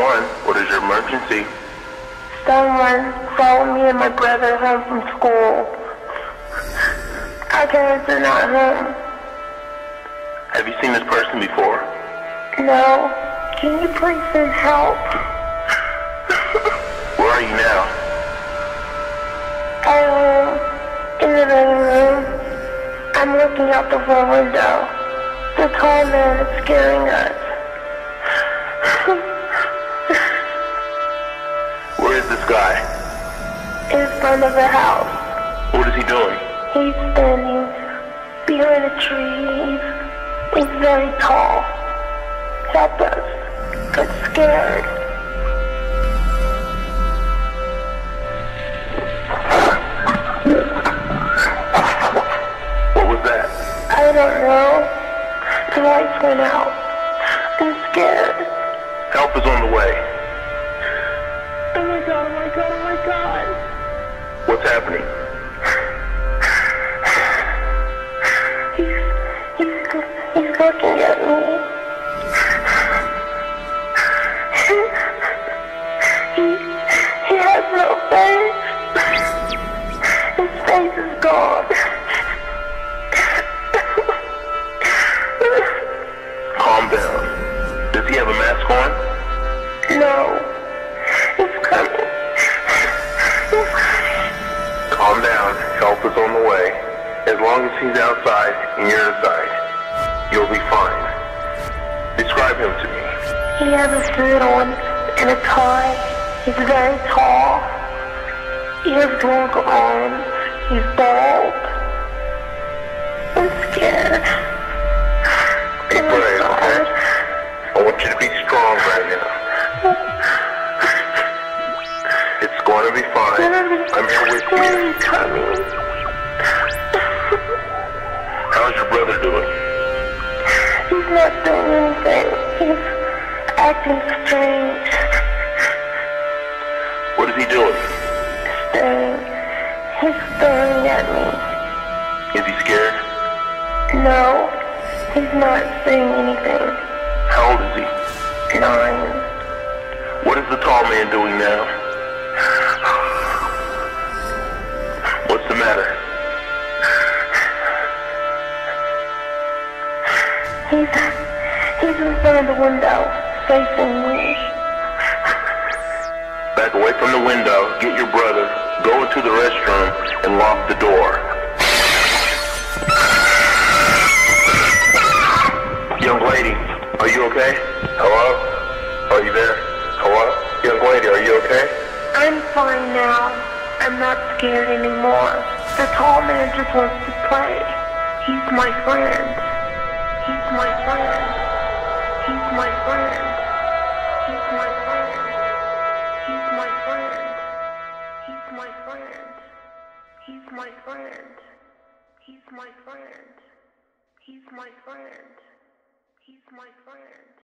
911. What is your emergency? Someone followed me and my brother home from school. Our parents are not home. Have you seen this person before? No. Can you please send help? Where are you now? I'm in the living room. I'm looking out the front window. The tall man is scaring us. Where is this guy? In front of the house. What is he doing? He's standing behind a tree. He's very tall. Help us. I'm scared. What was that? I don't know. The lights went out. I'm scared. Help is on the way. Oh my God, oh my God, oh my God. What's happening? He's looking at me. He has no face. His face is gone. Calm down. Does he have a mask on? No. He's coming. Calm down. Help is on the way. As long as he's outside and you're inside, you'll be fine. Describe him to me. He has a suit on and a tie. He's very tall. He has long arms. He's bald. I'm scared. Be brave, okay? I want you to be strong right now. It's going to be fine. I'm here with you. He's coming. How's your brother doing? He's not doing anything. He's acting strange. What is he doing? Staring. He's staring at me. Is he scared? No. He's not saying anything. How old is he? 9. What is the tall man doing now? What's the matter? He's in front of the window, facing me. Back away from the window, get your brother, go into the restroom, and lock the door. Young lady, are you okay? Hello? Are you there? Hello? Young lady, are you okay? I'm fine now. I'm not scared anymore. The tall man just wants to play. He's my friend. He's my friend. He's my friend. He's my friend. He's my friend. He's my friend. He's my friend. He's my friend. He's my friend. He's my friend.